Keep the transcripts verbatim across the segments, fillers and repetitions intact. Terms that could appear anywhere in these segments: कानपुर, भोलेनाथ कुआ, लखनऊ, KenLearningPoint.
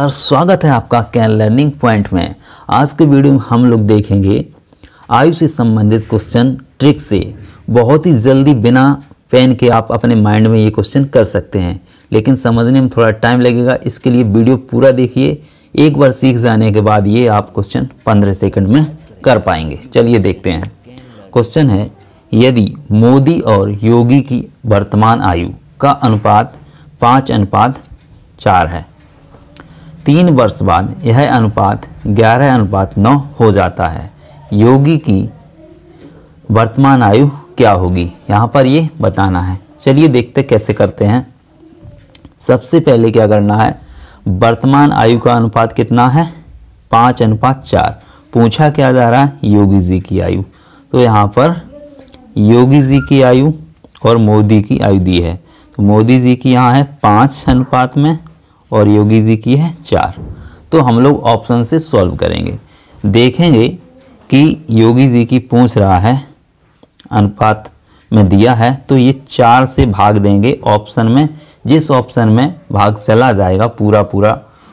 और स्वागत है आपका कैन लर्निंग पॉइंट में। आज के वीडियो में हम लोग देखेंगे आयु से संबंधित क्वेश्चन ट्रिक से। बहुत ही जल्दी बिना पेन के आप अपने माइंड में ये क्वेश्चन कर सकते हैं, लेकिन समझने में थोड़ा टाइम लगेगा। इसके लिए वीडियो पूरा देखिए। एक बार सीख जाने के बाद ये आप क्वेश्चन पंद्रह सेकेंड में कर पाएंगे। चलिए देखते हैं। क्वेश्चन है, यदि मोदी और योगी की वर्तमान आयु का अनुपात पाँच अनुपात चार है, तीन वर्ष बाद यह अनुपात ग्यारह अनुपात नौ हो जाता है, योगी की वर्तमान आयु क्या होगी? यहाँ पर ये बताना है। चलिए देखते कैसे करते हैं। सबसे पहले क्या करना है, वर्तमान आयु का अनुपात कितना है? पाँच अनुपात चार। पूछा क्या जा रहा है? योगी जी की आयु। तो यहाँ पर योगी जी की आयु और मोदी की आयु दी है। तो मोदी जी की यहाँ है पाँच अनुपात में और योगी जी की है चार। तो हम लोग ऑप्शन से सॉल्व करेंगे। देखेंगे कि योगी जी की पूछ रहा है, अनुपात में दिया है, तो ये चार से भाग देंगे ऑप्शन में। जिस ऑप्शन में भाग चला जाएगा पूरा पूरा,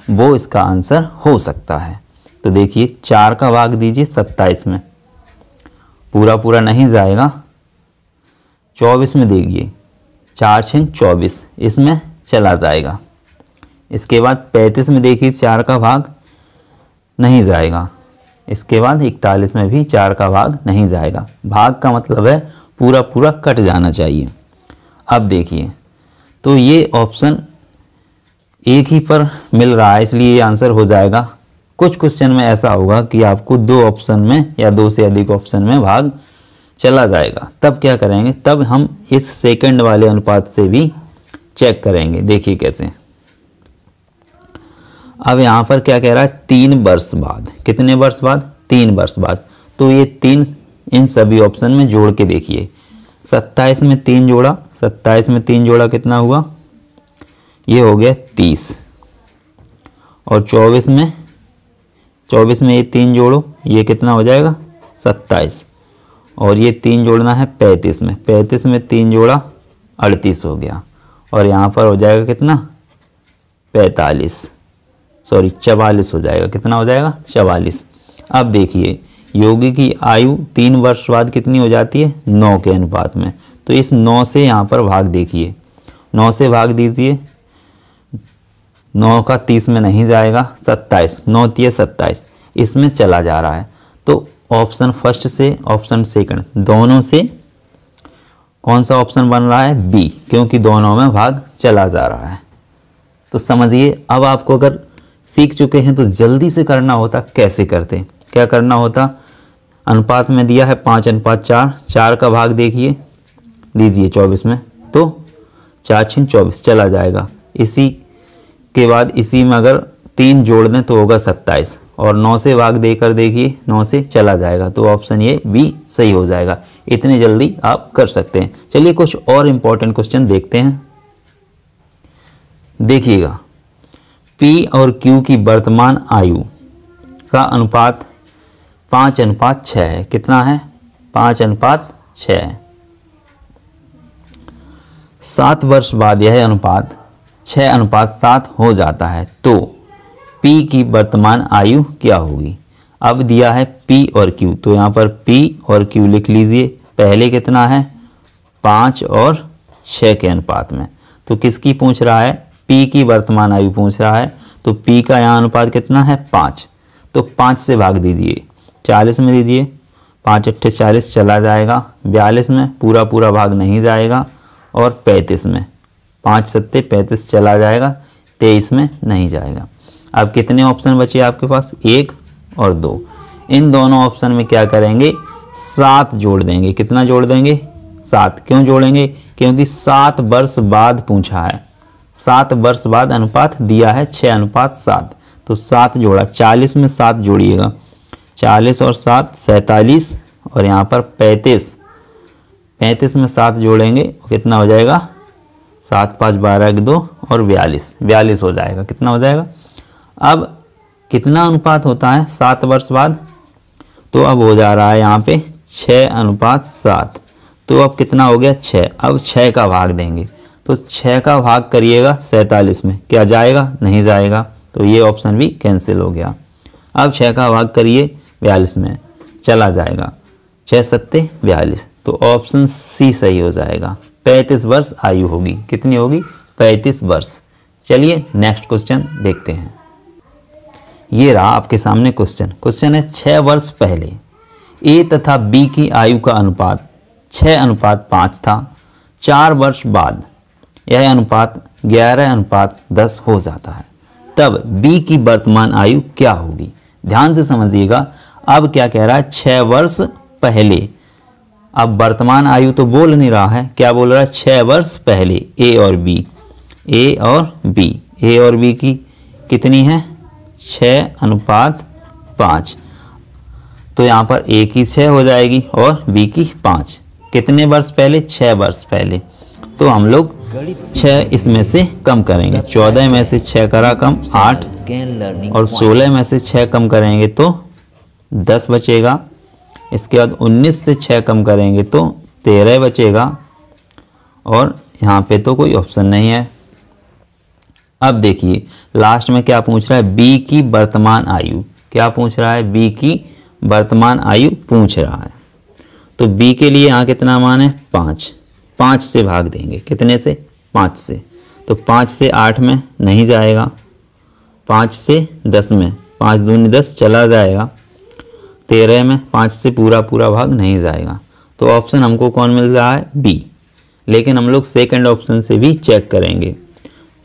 वो इसका आंसर हो सकता है। तो देखिए, चार का भाग दीजिए सत्ताईस में, पूरा पूरा नहीं जाएगा। चौबीस में देखिए, चार छः चौबीस, इसमें चला जाएगा। इसके बाद पैंतीस में देखिए, चार का भाग नहीं जाएगा। इसके बाद इकतालीस में भी चार का भाग नहीं जाएगा। भाग का मतलब है पूरा पूरा कट जाना चाहिए। अब देखिए, तो ये ऑप्शन एक ही पर मिल रहा है, इसलिए ये आंसर हो जाएगा। कुछ क्वेश्चन में ऐसा होगा कि आपको दो ऑप्शन में या दो से अधिक ऑप्शन में भाग चला जाएगा। तब क्या करेंगे? तब हम इस सेकंड वाले अनुपात से भी चेक करेंगे। देखिए कैसे। अब यहाँ पर क्या कह रहा है? तीन वर्ष बाद। कितने वर्ष बाद? तीन वर्ष बाद। तो ये तीन इन सभी ऑप्शन में जोड़ के देखिए। सत्ताईस में तीन जोड़ा, सत्ताईस में तीन जोड़ा कितना हुआ? ये हो गया तीस। और चौबीस में चौबीस में ये तीन जोड़ो, ये कितना हो जाएगा? सत्ताईस। और ये तीन जोड़ना है पैंतीस में, पैंतीस में तीन जोड़ा अड़तीस हो गया। और यहाँ पर हो जाएगा कितना? पैंतालीस, सॉरी चवालीस हो जाएगा। कितना हो जाएगा? चवालीस। अब देखिए, योगी की आयु तीन वर्ष बाद कितनी हो जाती है? नौ के अनुपात में। तो इस नौ से यहाँ पर भाग देखिए, नौ से भाग दीजिए। नौ का तीस में नहीं जाएगा, सत्ताईस, नौ तीस सत्ताईस, इसमें चला जा रहा है। तो ऑप्शन फर्स्ट से ऑप्शन सेकंड दोनों से कौन सा ऑप्शन बन रहा है? बी, क्योंकि दोनों में भाग चला जा रहा है। तो समझिए, अब आपको अगर सीख चुके हैं तो जल्दी से करना होता। कैसे करते? क्या करना होता? अनुपात में दिया है पाँच अनुपात चार, चार का भाग देखिए, दीजिए चौबीस में, तो चार छिन चौबीस चला जाएगा। इसी के बाद इसी में अगर तीन जोड़ दें तो होगा सत्ताईस। और नौ से भाग देकर देखिए, नौ से चला जाएगा। तो ऑप्शन ये बी सही हो जाएगा। इतने जल्दी आप कर सकते हैं। चलिए कुछ और इम्पोर्टेंट क्वेश्चन देखते हैं। देखिएगा, P और Q की वर्तमान आयु का अनुपात पाँच अनुपात छः है। कितना है? पाँच अनुपात छः है। सात वर्ष बाद यह अनुपात छः अनुपात सात हो जाता है, तो P की वर्तमान आयु क्या होगी? अब दिया है P और Q, तो यहाँ पर P और Q लिख लीजिए। पहले कितना है? पाँच और छः के अनुपात में। तो किसकी पूछ रहा है? P की वर्तमान आयु पूछ रहा है। तो P का यहाँ अनुपात कितना है? पाँच। तो पाँच से भाग दीजिए, चालीस में दीजिए, पाँच अट्ठे चालीस चला जाएगा। बयालीस में पूरा पूरा भाग नहीं जाएगा। और पैंतीस में पाँच सत्ते पैंतीस चला जाएगा, तेईस में नहीं जाएगा। अब कितने ऑप्शन बचे आपके पास? एक और दो। इन दोनों ऑप्शन में क्या करेंगे? सात जोड़ देंगे। कितना जोड़ देंगे? सात। क्यों जोड़ेंगे? क्योंकि सात वर्ष बाद पूछा है। सात वर्ष बाद अनुपात दिया है छः अनुपात सात, तो सात जोड़ा। चालीस में सात जोड़िएगा, चालीस और सात सैंतालीस। और यहाँ पर पैंतीस, पैंतीस में सात जोड़ेंगे, कितना हो जाएगा? सात पाँच बारह एक दो और बयालीस, बयालीस हो जाएगा। कितना हो जाएगा? अब कितना अनुपात होता है सात वर्ष बाद? तो अब हो जा रहा है यहाँ पे छः अनुपात सात। तो अब कितना हो गया? छः। अब छः का भाग देंगे, तो छः का भाग करिएगा सैंतालीस में। क्या जाएगा? नहीं जाएगा। तो ये ऑप्शन भी कैंसिल हो गया। अब छः का भाग करिए बयालीस में, चला जाएगा छः सत्ते बयालीस, तो ऑप्शन सी सही हो जाएगा। पैंतीस वर्ष आयु होगी, कितनी होगी? पैंतीस वर्ष। चलिए नेक्स्ट क्वेश्चन देखते हैं। ये रहा आपके सामने क्वेश्चन। क्वेश्चन है छः वर्ष पहले ए तथा बी की आयु का अनुपात छः अनुपात पाँच था, चार वर्ष बाद यह अनुपात ग्यारह अनुपात दस हो जाता है, तब बी की वर्तमान आयु क्या होगी? ध्यान से समझिएगा, अब क्या कह रहा है? छः वर्ष पहले। अब वर्तमान आयु तो बोल नहीं रहा है, क्या बोल रहा है? छः वर्ष पहले ए और बी, ए और बी, ए और बी की कितनी है? छः अनुपात पाँच, तो यहाँ पर ए की छः हो जाएगी और बी की पाँच। कितने वर्ष पहले? छः वर्ष पहले। तो हम लोग छः इसमें से कम करेंगे, चौदह में से छः करा कम आठ, और सोलह में से छः कम करेंगे तो दस बचेगा। इसके बाद उन्नीस से छः कम करेंगे तो तेरह बचेगा, और यहाँ पे तो कोई ऑप्शन नहीं है। अब देखिए लास्ट में क्या पूछ रहा है? बी की वर्तमान आयु। क्या पूछ रहा है? बी की वर्तमान आयु पूछ रहा है। तो बी के लिए यहाँ कितना मान है? पाँच, पाँच से भाग देंगे, कितने से? पाँच से। तो पाँच से आठ में नहीं जाएगा, पाँच से दस में, पाँच दूनी दस चला जाएगा, तेरह में पाँच से पूरा पूरा भाग नहीं जाएगा। तो ऑप्शन हमको कौन मिल रहा है? बी। लेकिन हम लोग सेकंड ऑप्शन से भी चेक करेंगे।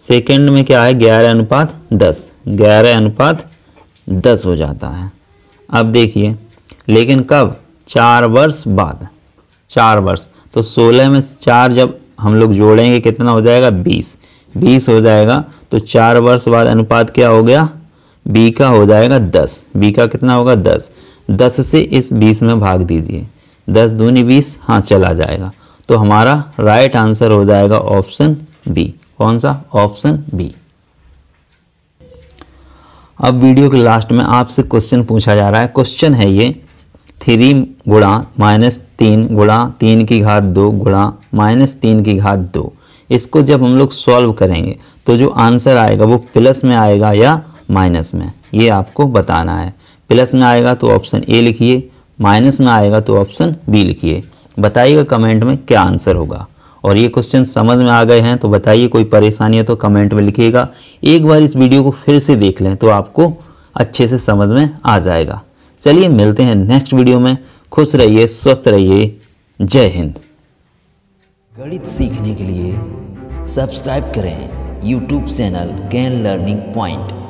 सेकंड में क्या है? ग्यारह अनुपात दस, ग्यारह अनुपात दस हो जाता है। अब देखिए, लेकिन कब? चार वर्ष बाद, चार वर्ष। तो सोलह में चार जब हम लोग जोड़ेंगे कितना हो जाएगा? बीस, बीस हो जाएगा। तो चार वर्ष बाद अनुपात क्या हो गया? बी का हो जाएगा दस। बी का कितना होगा? दस। दस से इस बीस में भाग दीजिए, दस दूनी बीस, हाँ चला जाएगा। तो हमारा राइट आंसर हो जाएगा ऑप्शन बी। कौन सा? Option B. अब वीडियो के लास्ट में आपसे क्वेश्चन पूछा जा रहा है। क्वेश्चन है ये, थ्री गुणा माइनस तीन गुणा तीन की घात दो गुणा माइनस तीन की घात दो, इसको जब हम लोग सॉल्व करेंगे तो जो आंसर आएगा वो प्लस में आएगा या माइनस में, ये आपको बताना है। प्लस में आएगा तो ऑप्शन ए लिखिए, माइनस में आएगा तो ऑप्शन बी लिखिए। बताइएगा कमेंट में क्या आंसर होगा। और ये क्वेश्चन समझ में आ गए हैं तो बताइए, कोई परेशानी है तो कमेंट में लिखिएगा। एक बार इस वीडियो को फिर से देख लें तो आपको अच्छे से समझ में आ जाएगा। चलिए मिलते हैं नेक्स्ट वीडियो में। खुश रहिए, स्वस्थ रहिए, जय हिंद। गणित सीखने के लिए सब्सक्राइब करें YouTube channel can learning point.